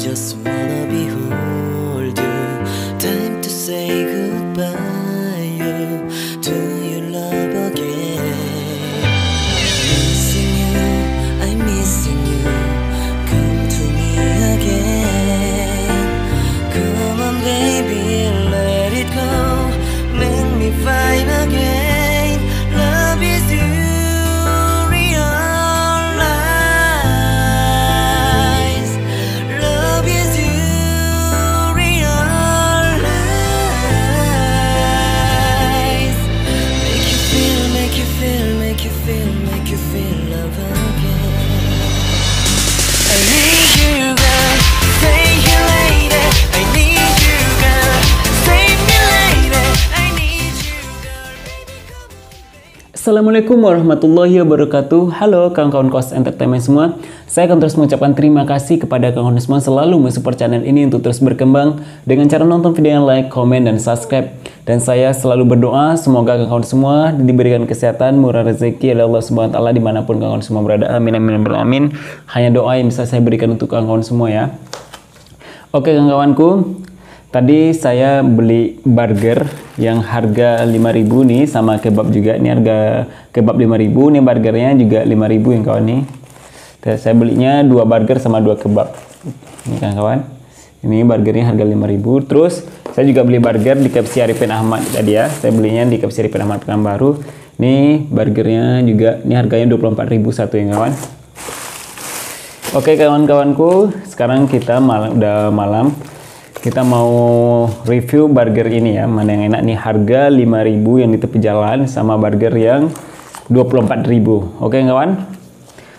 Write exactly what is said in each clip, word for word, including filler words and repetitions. just wanna behold you. Time to say goodbye you. Do you love again? Missing you, I'm missing you. Come to me again. Come on baby, let it go. Make me find again. Assalamualaikum warahmatullahi wabarakatuh. Halo kawan-kawan Kos Entertainment semua. Saya akan terus mengucapkan terima kasih kepada kawan-kawan semua selalu mensupport channel ini untuk terus berkembang dengan cara nonton video yang like, komen, dan subscribe. Dan saya selalu berdoa semoga kawan-kawan semua diberikan kesehatan, murah rezeki oleh Allah Subhanahu wa taala dimanapun kawan-kawan semua berada. Amin amin amin. Hanya doa yang bisa saya berikan untuk kawan-kawan semua ya. Oke kawan-kawanku, tadi saya beli burger yang harga lima ribu nih, sama kebab juga. Ini harga kebab lima ribu, nih burgernya juga lima ribu yang kawan nih. Saya belinya dua burger sama dua kebab. Ini kan kawan. Ini burgernya harga lima ribu. Terus saya juga beli burger di Kepsi Ripen Ahmad tadi ya. Saya belinya di Kepsi Ripen Ahmad Pekanbaru. Nih burgernya juga, ini harganya dua puluh empat ribu satu yang kawan. Oke kawan-kawanku, sekarang kita malam, udah malam. Kita mau review burger ini ya, mana yang enak nih, harga lima ribu yang di tepi jalan sama burger yang dua puluh empat ribu. Oke kawan,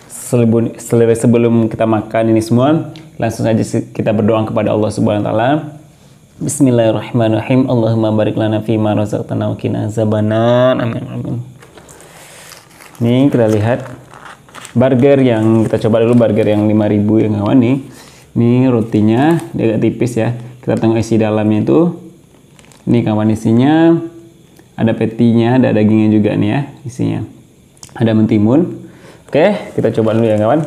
sebelum, sebelum kita makan ini semua, langsung aja kita berdoa kepada Allah Subhanahu wa taala. Bismillahirrahmanirrahim. Allahumma barik lana fi ma razaqtana wa qina azabannar. Amin amin. Nih kita lihat burger yang kita coba dulu, burger yang lima ribu yang kawan nih. Nih rotinya dia agak tipis ya. Kita tengok isi dalamnya itu. Ini kawan isinya ada petinya, ada dagingnya juga nih ya isinya. Ada mentimun. Oke, kita coba dulu ya kawan.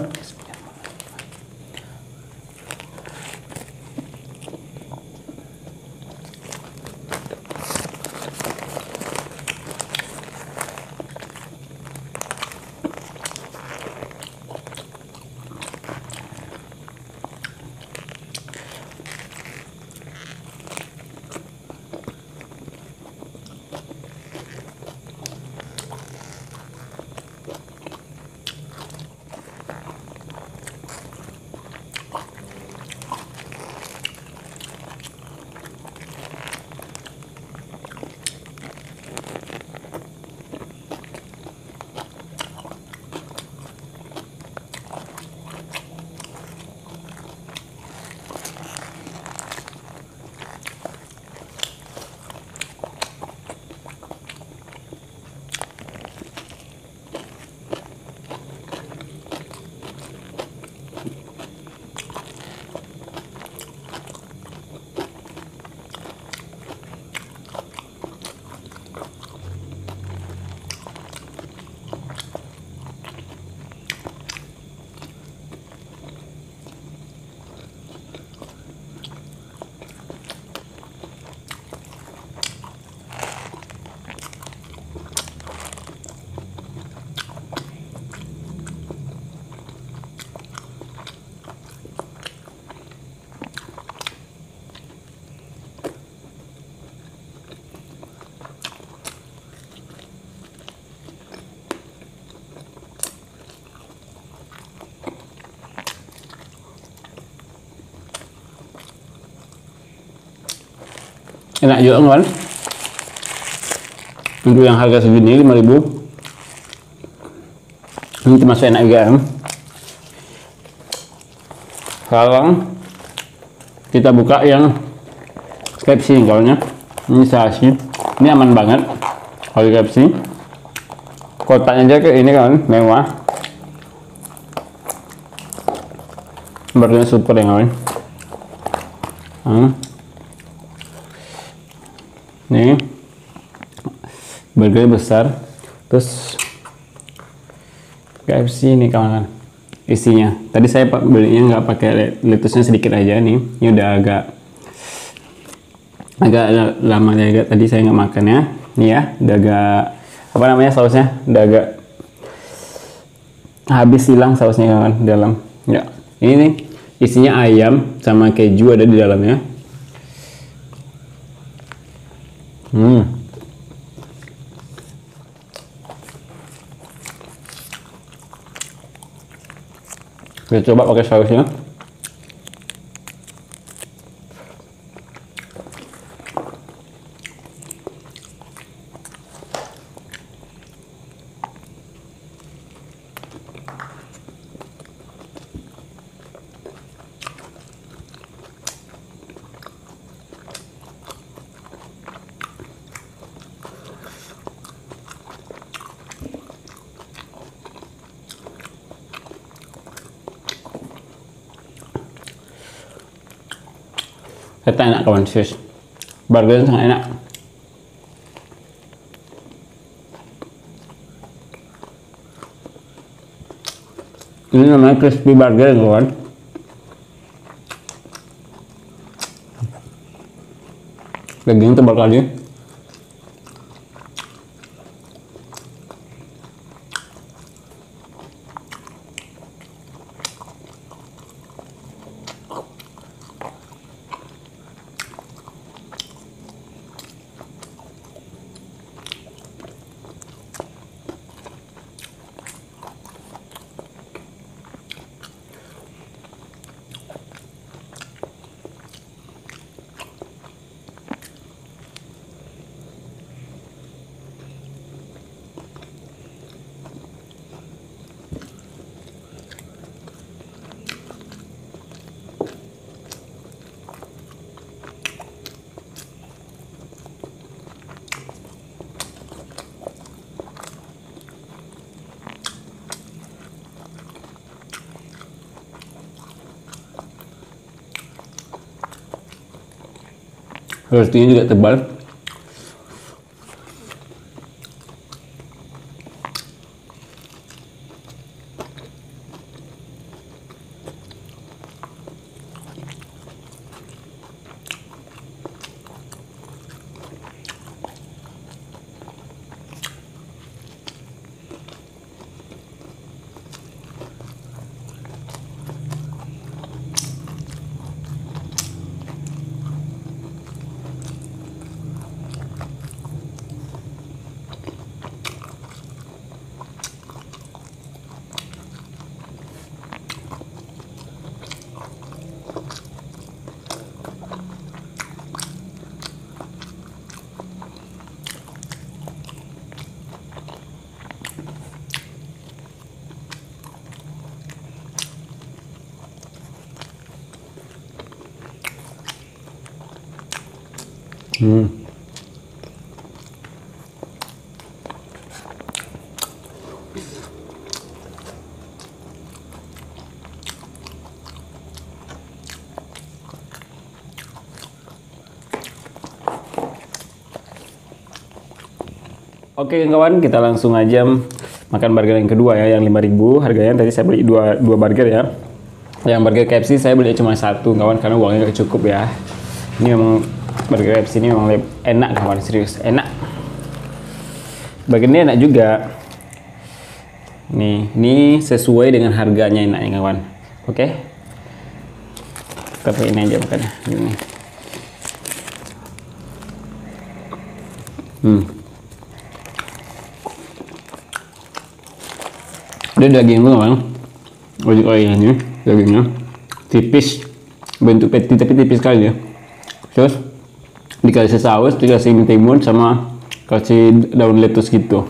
Enak juga kawan, untuk yang harga segini lima ribu ini termasuk enak juga. Sekarang kita buka yang K F C kawannya. Ini sasi, ini aman banget kalau K F C, kotaknya aja kayak ini kawan, mewah, berarti super ya kawan. hmm. Nih burgernya besar, terus K F C ini kawan-kawan isinya. Tadi saya belinya nggak pakai letusnya, sedikit aja nih. Ini udah agak agak lama agak tadi saya nggak makan ya. Ini ya, udah agak apa namanya sausnya, udah agak habis hilang sausnya kawan dalam. Ya, ini nih isinya ayam sama keju ada di dalamnya. Hmm. Kita coba pakai sausnya. Kita enak kawan, sis. Burgernya sangat enak. Ini namanya crispy burger kawan. Dagingnya tebal kali. Rotinya juga tebal. Hmm. Oke kawan, kita langsung aja makan burger yang kedua ya, yang lima ribu harganya. Tadi saya beli dua, dua burger ya. Yang burger K F C saya beli cuma satu kawan, karena uangnya gak cukup ya. Ini memang burger K F C ini memang enak kawan, serius enak. Bagiannya enak juga. Nih, ini sesuai dengan harganya enaknya kawan. Oke. Kita pakai ini aja makannya. Ini. Hmm. Dia dagingnya kawan. Ojek ayahnya, dagingnya tipis, bentuk peti tapi tipis sekali ya. Terus dikasih saus, dikasih timun sama kasih daun lettuce gitu.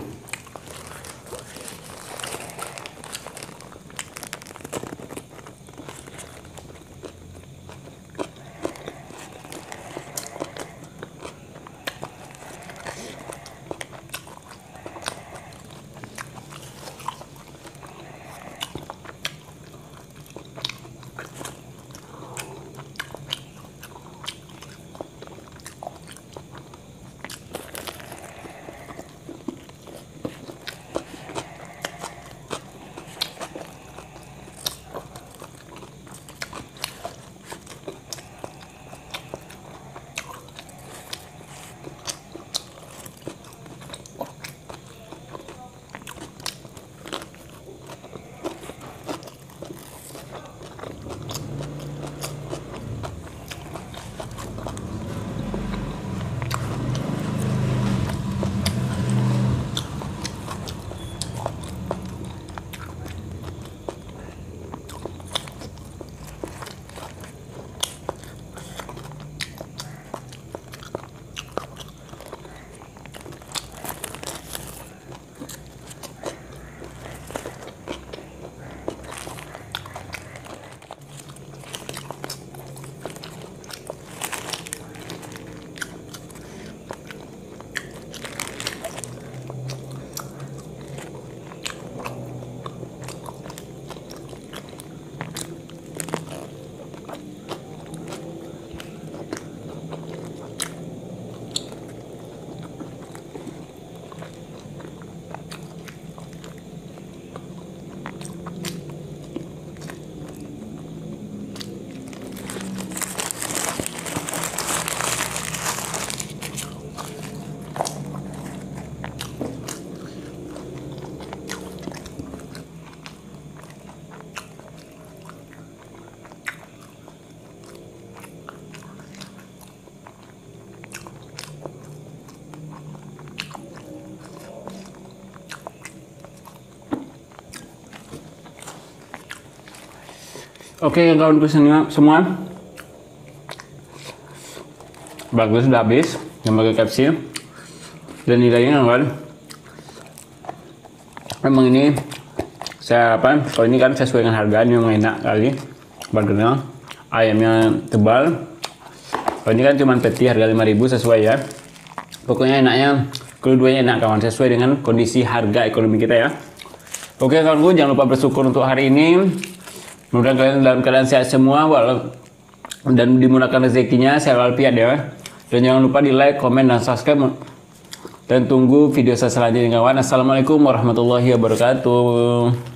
Oke kawanku semua, bagus sudah habis yang pakai K F C dan nilainya kan. Memang ini saya apa? Kalau ini kan sesuai dengan harga, ini memang enak kali burgernya, ayamnya tebal. Kalau ini kan cuma peti harga lima ribu sesuai ya. Pokoknya enaknya keduanya enak kawan, sesuai dengan kondisi harga ekonomi kita ya. Oke kawanku, jangan lupa bersyukur untuk hari ini. Mudah-mudahan kalian dalam keadaan sehat semua walau dan dimudahkan rezekinya sehat walafiat ya. Dan jangan lupa di like, komen, dan subscribe. Dan tunggu video saya selanjutnya kawan. Assalamualaikum warahmatullahi wabarakatuh.